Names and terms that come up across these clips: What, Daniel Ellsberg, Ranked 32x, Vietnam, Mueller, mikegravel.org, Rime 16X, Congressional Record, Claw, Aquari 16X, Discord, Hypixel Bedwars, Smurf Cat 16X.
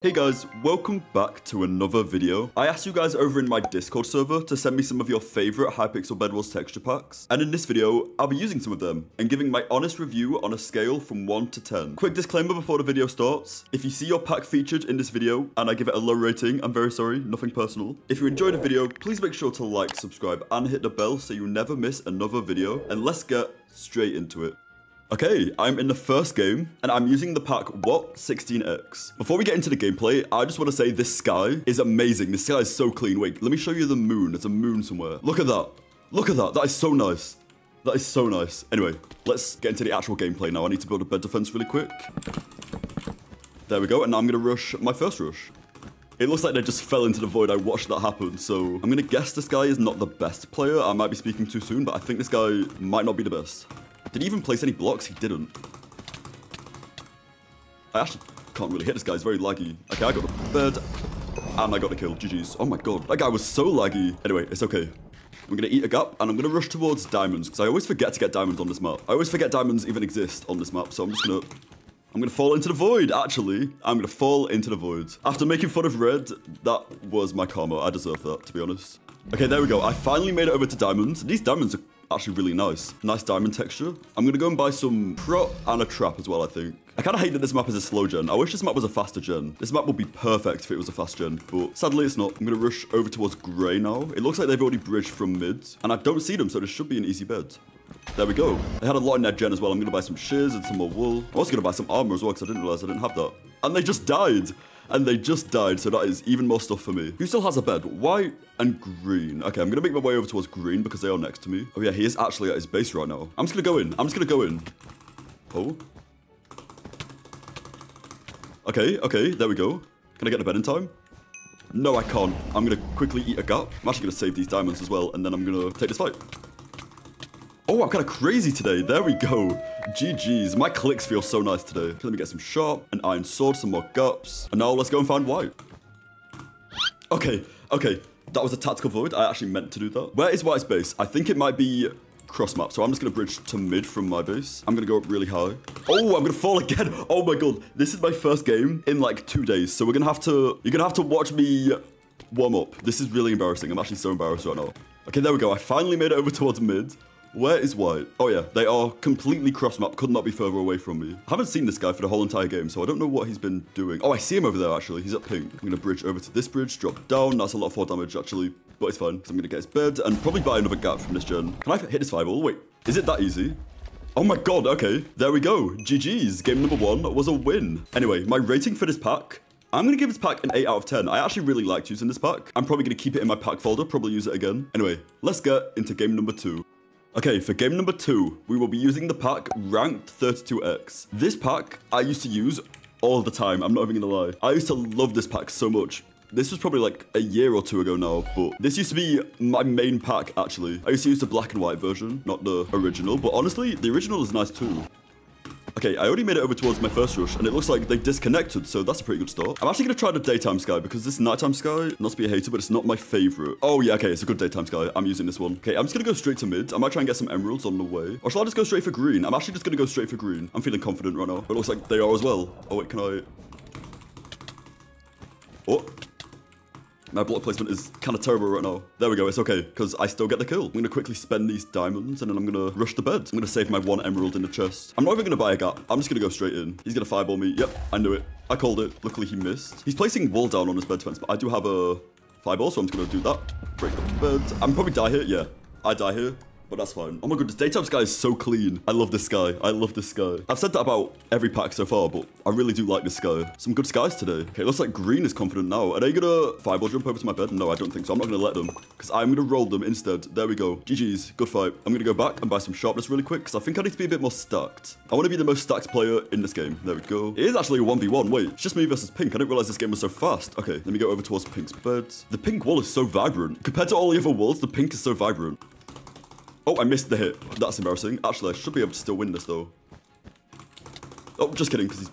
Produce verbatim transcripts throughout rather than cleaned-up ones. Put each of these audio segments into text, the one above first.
Hey guys, welcome back to another video. I asked you guys over in my Discord server to send me some of your favorite Hypixel Bedwars texture packs, and in this video, I'll be using some of them and giving my honest review on a scale from one to ten. Quick disclaimer before the video starts, if you see your pack featured in this video and I give it a low rating, I'm very sorry, nothing personal. If you enjoyed the video, please make sure to like, subscribe, and hit the bell so you never miss another video, and let's get straight into it. Okay, I'm in the first game, and I'm using the pack What sixteen X. Before we get into the gameplay, I just want to say this sky is amazing. This sky is so clean. Wait, let me show you the moon. There's a moon somewhere. Look at that. Look at that. That is so nice. That is so nice. Anyway, let's get into the actual gameplay now. I need to build a bed defense really quick. There we go, and now I'm going to rush my first rush. It looks like they just fell into the void. I watched that happen, so I'm going to guess this guy is not the best player. I might be speaking too soon, but I think this guy might not be the best. Did he even place any blocks? He didn't. I actually can't really hit this guy. He's very laggy. Okay, I got the bird, and I got the kill. G G's. Oh my god, that guy was so laggy. Anyway, it's okay. I'm going to eat a gap, and I'm going to rush towards diamonds, because I always forget to get diamonds on this map. I always forget diamonds even exist on this map, so I'm just going to... I'm going to fall into the void, actually. I'm going to fall into the void. After making fun of red, that was my karma. I deserve that, to be honest. Okay, there we go. I finally made it over to diamonds. These diamonds are... actually really nice. Nice diamond texture. I'm going to go and buy some prop and a trap as well, I think. I kind of hate that this map is a slow gen. I wish this map was a faster gen. This map would be perfect if it was a fast gen, but sadly it's not. I'm going to rush over towards grey now. It looks like they've already bridged from mid, and I don't see them, so this should be an easy bed. There we go. They had a lot in their gen as well. I'm going to buy some shears and some more wool. I was going to buy some armor as well, because I didn't realize I didn't have that. And they just died. And they just died, so that is even more stuff for me. Who still has a bed? White and green. Okay, I'm gonna make my way over towards green because they are next to me. Oh yeah, he is actually at his base right now. I'm just gonna go in. I'm just gonna go in. Oh. Okay, okay, there we go. Can I get the bed in time? No, I can't. I'm gonna quickly eat a gap. I'm actually gonna save these diamonds as well, and then I'm gonna take this fight. Oh, I'm kind of crazy today. There we go. G G's. My clicks feel so nice today. Let me get some sharp, an iron sword, some more gups. And now let's go and find white. Okay, okay. That was a tactical void. I actually meant to do that. Where is white's base? I think it might be cross map. So I'm just going to bridge to mid from my base. I'm going to go up really high. Oh, I'm going to fall again. Oh my god. This is my first game in like two days. So we're going to have to... You're going to have to watch me warm up. This is really embarrassing. I'm actually so embarrassed right now. Okay, there we go. I finally made it over towards mid. Where is white? Oh yeah, they are completely cross-map. Could not be further away from me. I haven't seen this guy for the whole entire game, so I don't know what he's been doing. Oh, I see him over there, actually. He's at pink. I'm going to bridge over to this bridge, drop down. That's a lot of four damage, actually, but it's fine. So I'm going to get his bed and probably buy another gap from this gen. Can I hit his fireball? Wait, is it that easy? Oh my god, okay. There we go. G G's. Game number one was a win. Anyway, my rating for this pack... I'm going to give this pack an eight out of ten. I actually really liked using this pack. I'm probably going to keep it in my pack folder, probably use it again. Anyway, let's get into game number two. Okay, for game number two, we will be using the pack Ranked thirty-two X. This pack I used to use all the time. I'm not even gonna lie. I used to love this pack so much. This was probably like a year or two ago now, but this used to be my main pack, actually. I used to use the black and white version, not the original, but honestly, the original is nice too. Okay, I already made it over towards my first rush, and it looks like they disconnected, so that's a pretty good start. I'm actually going to try the daytime sky, because this nighttime sky, not to be a hater, but it's not my favorite. Oh, yeah, okay, it's a good daytime sky. I'm using this one. Okay, I'm just going to go straight to mid. I might try and get some emeralds on the way. Or shall I just go straight for green? I'm actually just going to go straight for green. I'm feeling confident right now. It looks like they are as well. Oh, wait, can I... Oh. My block placement is kind of terrible right now. There we go. It's okay, because I still get the kill. I'm going to quickly spend these diamonds, and then I'm going to rush the bed. I'm going to save my one emerald in the chest. I'm not even going to buy a gap. I'm just going to go straight in. He's going to fireball me. Yep, I knew it. I called it. Luckily, he missed. He's placing wall down on his bed fence, but I do have a fireball, so I'm just going to do that. Break the bed. I'm probably die here. Yeah, I die here. But that's fine. Oh my goodness, daytime sky is so clean. I love this sky. I love this sky. I've said that about every pack so far, but I really do like this sky. Some good skies today. Okay, it looks like green is confident now. Are they gonna fireball jump over to my bed? No, I don't think so. I'm not gonna let them, because I'm gonna roll them instead. There we go. G G's. Good fight. I'm gonna go back and buy some sharpness really quick, because I think I need to be a bit more stacked. I want to be the most stacked player in this game. There we go. It is actually a one v one. Wait, it's just me versus pink. I didn't realize this game was so fast. Okay, let me go over towards pink's bed. The pink wall is so vibrant. Compared to all the other walls, the pink is so vibrant. Oh, I missed the hit. That's embarrassing. Actually, I should be able to still win this, though. Oh, just kidding, because he's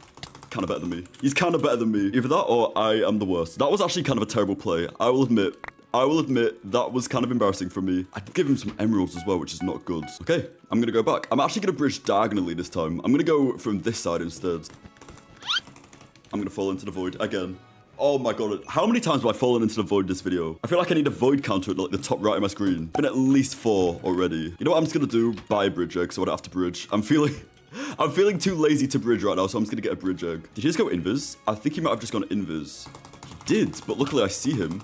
kind of better than me. He's kind of better than me. Either that or I am the worst. That was actually kind of a terrible play. I will admit. I will admit that was kind of embarrassing for me. I did give him some emeralds as well, which is not good. Okay, I'm going to go back. I'm actually going to bridge diagonally this time. I'm going to go from this side instead. I'm going to fall into the void again. Oh my god, how many times have I fallen into the void this video? I feel like I need a void counter at like the top right of my screen. Been at least four already. You know what I'm just gonna do? Buy a bridge egg, because I don't have to bridge. I'm feeling... I'm feeling too lazy to bridge right now, so I'm just gonna get a bridge egg. Did he just go invis? I think he might have just gone invis. He did, but luckily I see him.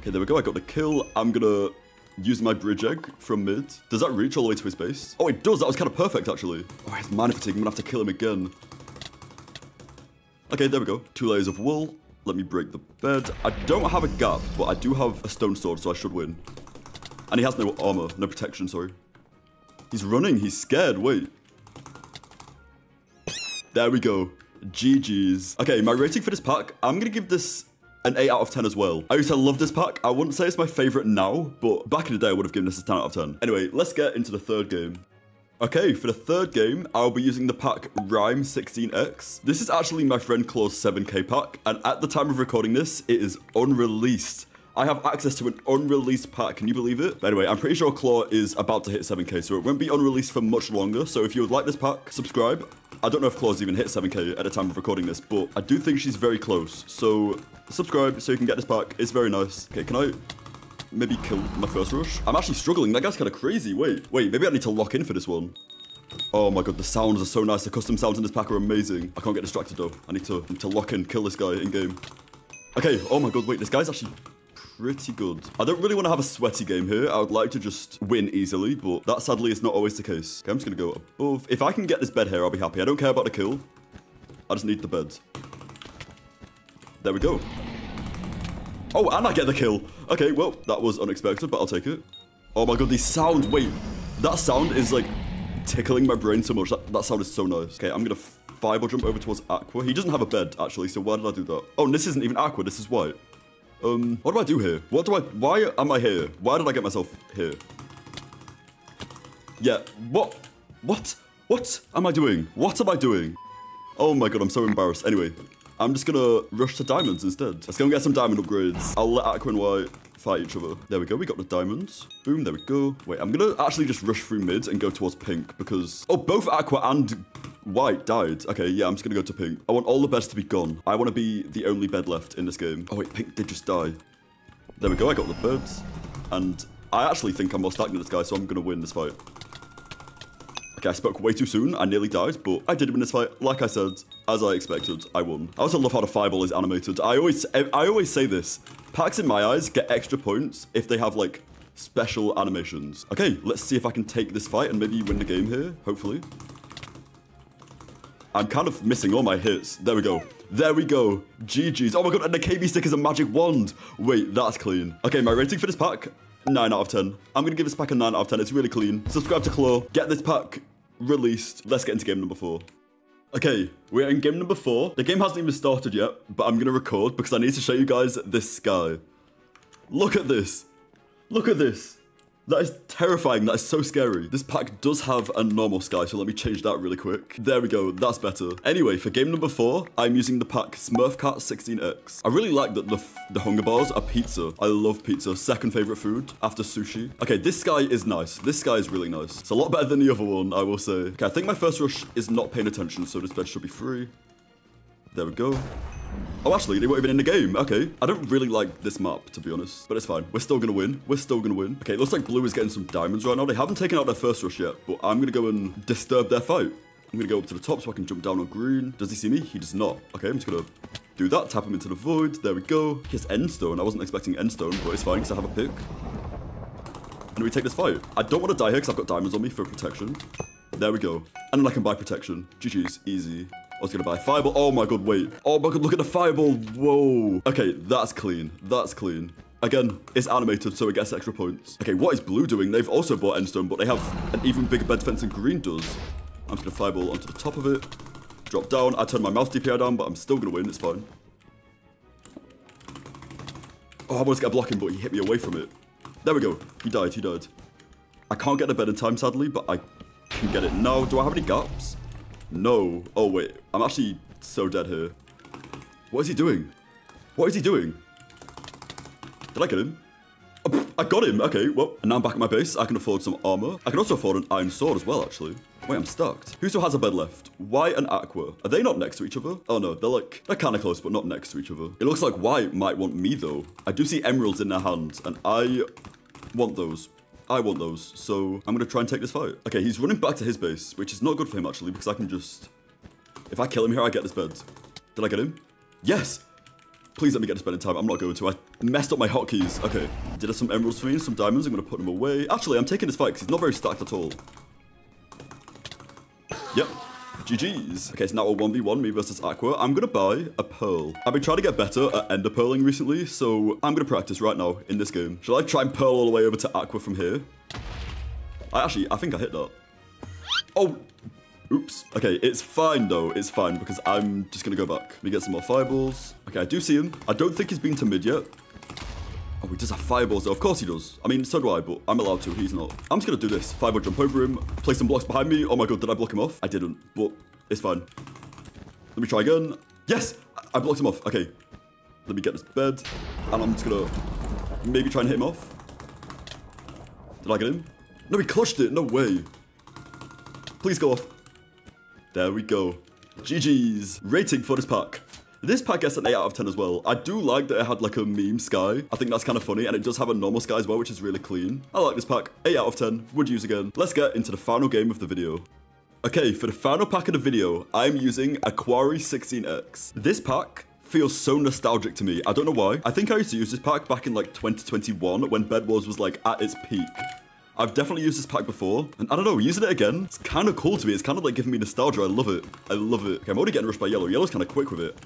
Okay, there we go. I got the kill. I'm gonna use my bridge egg from mid. Does that reach all the way to his base? Oh, it does. That was kind of perfect, actually. Oh, his mana fatigue. I'm gonna have to kill him again. Okay, there we go. Two layers of wool. Let me break the bed. I don't have a gap, but I do have a stone sword, so I should win. And he has no armor, no protection, sorry. He's running. He's scared. Wait. There we go. G G's. Okay, my rating for this pack, I'm going to give this an eight out of ten as well. I used to love this pack. I wouldn't say it's my favorite now, but back in the day, I would have given this a ten out of ten. Anyway, let's get into the third game. Okay, for the third game, I'll be using the pack Rime sixteen X. This is actually my friend Claw's seven K pack, and at the time of recording this, it is unreleased. I have access to an unreleased pack. Can you believe it? But anyway, I'm pretty sure Claw is about to hit seven K, so it won't be unreleased for much longer. So if you would like this pack, subscribe. I don't know if Claw's even hit seven K at the time of recording this, but I do think she's very close. So subscribe so you can get this pack. It's very nice. Okay, can I... maybe kill my first rush. I'm actually struggling. That guy's kind of crazy. Wait, wait, maybe I need to lock in for this one. Oh my god, the sounds are so nice. The custom sounds in this pack are amazing. I can't get distracted though. I need to, need to lock in, kill this guy in game. Okay, oh my god, wait, this guy's actually pretty good. I don't really want to have a sweaty game here. I would like to just win easily, but that sadly is not always the case. Okay, I'm just going to go above. If I can get this bed here, I'll be happy. I don't care about the kill. I just need the bed. There we go. Oh, and I get the kill. Okay, well, that was unexpected, but I'll take it. Oh my god, these sounds. Wait, that sound is like tickling my brain so much. That, that sound is so nice. Okay, I'm going to fireball jump over towards Aqua. He doesn't have a bed, actually, so why did I do that? Oh, and this isn't even Aqua. This is white. Um, what do I do here? What do I... Why am I here? Why did I get myself here? Yeah, what? What? What am I doing? What am I doing? Oh my god, I'm so embarrassed. Anyway... I'm just gonna rush to diamonds instead. Let's go and get some diamond upgrades. I'll let Aqua and White fight each other. There we go, we got the diamonds. Boom, there we go. Wait, I'm gonna actually just rush through mid and go towards pink because... Oh, both Aqua and White died. Okay, yeah, I'm just gonna go to pink. I want all the beds to be gone. I wanna be the only bed left in this game. Oh wait, pink did just die. There we go, I got the beds. And I actually think I'm more stacked than this guy, so I'm gonna win this fight. Okay, I spoke way too soon. I nearly died, but I did win this fight. Like I said, as I expected, I won. I also love how the fireball is animated. I always I always say this. Packs in my eyes get extra points if they have, like, special animations. Okay, let's see if I can take this fight and maybe win the game here, hopefully. I'm kind of missing all my hits. There we go. There we go. G G's. Oh my god, and the K B stick is a magic wand. Wait, that's clean. Okay, my rating for this pack, nine out of ten. I'm going to give this pack a nine out of ten. It's really clean. Subscribe to Claw. Get this pack released. Let's get into game number four. Okay, we're in game number four. The game hasn't even started yet, but I'm gonna record because I need to show you guys this sky. Look at this. Look at this. That is terrifying. That is so scary. This pack does have a normal sky, so let me change that really quick. There we go. That's better. Anyway, for game number four, I'm using the pack Smurf Cat sixteen X. I really like that the, the hunger bars are pizza. I love pizza. Second favorite food after sushi. Okay, this sky is nice. This sky is really nice. It's a lot better than the other one, I will say. Okay, I think my first rush is not paying attention, so this bed should be free. There we go. Oh, actually, they weren't even in the game. Okay. I don't really like this map, to be honest, but it's fine. We're still going to win. We're still going to win. Okay, it looks like blue is getting some diamonds right now. They haven't taken out their first rush yet, but I'm going to go and disturb their fight. I'm going to go up to the top so I can jump down on green. Does he see me? He does not. Okay, I'm just going to do that. Tap him into the void. There we go. His endstone. I wasn't expecting endstone, but it's fine because I have a pick. And we take this fight. I don't want to die here because I've got diamonds on me for protection. There we go. And then I can buy protection. G G's. Easy. I was gonna buy fireball. Oh my god, wait. Oh my god, look at the fireball. Whoa. Okay, that's clean. That's clean. Again, it's animated, so it gets extra points. Okay, what is blue doing? They've also bought endstone, but they have an even bigger bed fence than green does. I'm just gonna fireball onto the top of it. Drop down. I turned my mouse D P I down, but I'm still gonna win. It's fine. Oh, I almost got a blocking, but he hit me away from it. There we go. He died. He died. I can't get the bed in time, sadly, but I can get it now. Do I have any gaps? No. Oh, wait. I'm actually so dead here. What is he doing? What is he doing? Did I get him? Oh, I got him. Okay, well, and now I'm back at my base. I can afford some armor. I can also afford an iron sword as well, actually. Wait, I'm stuck. Who still has a bed left? Y and Aqua. Are they not next to each other? Oh no, they're like, they're kind of close, but not next to each other. It looks like Y might want me though. I do see emeralds in their hands and I want those. I want those, so I'm gonna try and take this fight. Okay, he's running back to his base, which is not good for him actually, because I can just, if I kill him here, I get this bed. Did I get him? Yes! Please let me get this bed in time. I'm not going to. I messed up my hotkeys. Okay, did have some emeralds for me and some diamonds. I'm gonna put them away. Actually, I'm taking this fight because he's not very stacked at all. Yep. G G's. Okay, so now a one v one, me versus Aqua. I'm gonna buy a pearl. I've been trying to get better at ender pearling recently, so I'm gonna practice right now in this game. Shall I try and pearl all the way over to Aqua from here? I actually, I think I hit that. Oh, oops. Okay, it's fine though. It's fine because I'm just gonna go back. Let me get some more fireballs. Okay, I do see him. I don't think he's been to mid yet. Oh, he does have fireballs though. Of course he does. I mean, so do I, but I'm allowed to. He's not. I'm just going to do this. Fireball jump over him. Place some blocks behind me. Oh my god, did I block him off? I didn't, but it's fine. Let me try again. Yes! I blocked him off. Okay. Let me get this bed. And I'm just going to maybe try and hit him off. Did I get him? No, he clutched it. No way. Please go off. There we go. G G's. Rating for this pack. This pack gets an eight out of ten as well. I do like that it had like a meme sky. I think that's kind of funny. And it does have a normal sky as well, which is really clean. I like this pack. eight out of ten. Would use again. Let's get into the final game of the video. Okay, for the final pack of the video, I'm using Aquari sixteen X. This pack feels so nostalgic to me. I don't know why. I think I used to use this pack back in like twenty twenty-one when Bedwars was like at its peak. I've definitely used this pack before, and I don't know, using it again, it's kind of cool to me. It's kind of like giving me nostalgia. I love it. I love it. Okay, I'm already getting rushed by yellow. Yellow's kind of quick with it.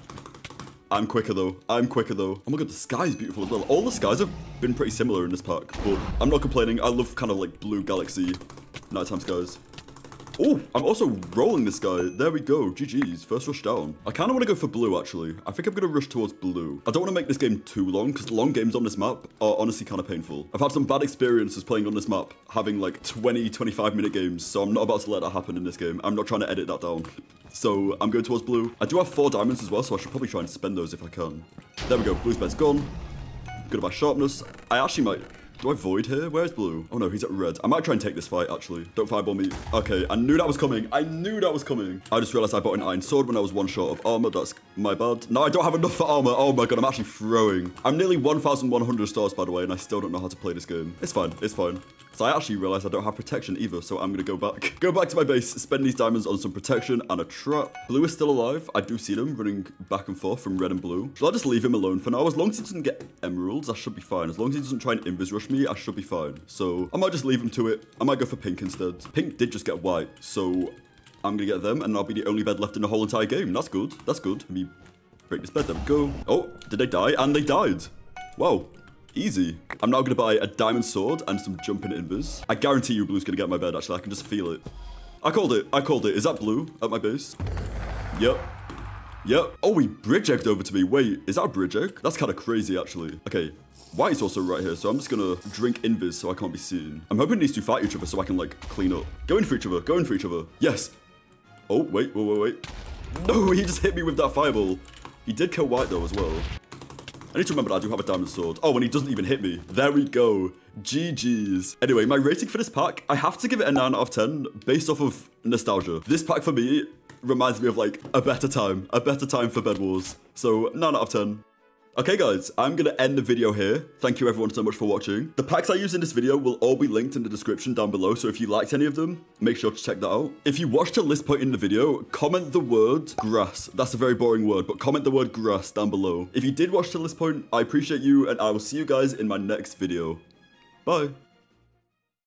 I'm quicker though. I'm quicker though. Oh my god, the sky is beautiful as well. All the skies have been pretty similar in this pack, but I'm not complaining. I love kind of like blue galaxy nighttime skies. Oh, I'm also rolling this guy. There we go. G G's. First rush down. I kind of want to go for blue, actually. I think I'm going to rush towards blue. I don't want to make this game too long, because long games on this map are honestly kind of painful. I've had some bad experiences playing on this map, having like twenty, twenty-five minute games, so I'm not about to let that happen in this game. I'm not trying to edit that down. So I'm going towards blue. I do have four diamonds as well, so I should probably try and spend those if I can. There we go. Blue's bed's gone. Good about sharpness. I actually might... Do I void here? Where's blue? Oh no, he's at red. I might try and take this fight, actually. Don't fireball me. Okay, I knew that was coming. I knew that was coming. I just realized I bought an iron sword when I was one short of armor. That's my bad. No, I don't have enough for armor. Oh my god, I'm actually throwing. I'm nearly one thousand one hundred stars, by the way, and I still don't know how to play this game. It's fine. It's fine. So I actually realized I don't have protection either, so I'm going to go back. Go back to my base, spend these diamonds on some protection and a trap. Blue is still alive. I do see them running back and forth from red and blue. Should I just leave him alone for now? As long as he doesn't get emeralds, I should be fine. As long as he doesn't try and invis rush me, I should be fine. So I might just leave him to it. I might go for pink instead. Pink did just get white, so I'm gonna get them and I'll be the only bed left in the whole entire game. That's good. That's good. Let me break this bed. There we go. Oh, did they die? And they died. Wow. Easy. I'm now gonna buy a diamond sword and some jumping invis. I guarantee you blue's gonna get my bed, actually. I can just feel it. I called it. I called it. Is that blue at my base? Yep. Yep. Oh, he bridge egged over to me. Wait, is that a bridge egg? That's kind of crazy, actually. Okay. White's also right here, so I'm just gonna drink invis so I can't be seen. I'm hoping these two fight each other so I can, like, clean up. Go in for each other. Go in for each other. Yes. Oh, wait. Whoa, whoa, wait. No, he just hit me with that fireball. He did kill white, though, as well. I need to remember that I do have a diamond sword. Oh, and he doesn't even hit me. There we go. G G's. Anyway, my rating for this pack, I have to give it a nine out of ten based off of nostalgia. This pack, for me... reminds me of like a better time, a better time for Bedwars. So nine out of ten. Okay guys, I'm gonna end the video here. Thank you everyone so much for watching. The packs I used in this video will all be linked in the description down below. So if you liked any of them, make sure to check that out. If you watched till this point in the video, comment the word grass. That's a very boring word, but comment the word grass down below. If you did watch till this point, I appreciate you and I will see you guys in my next video. Bye.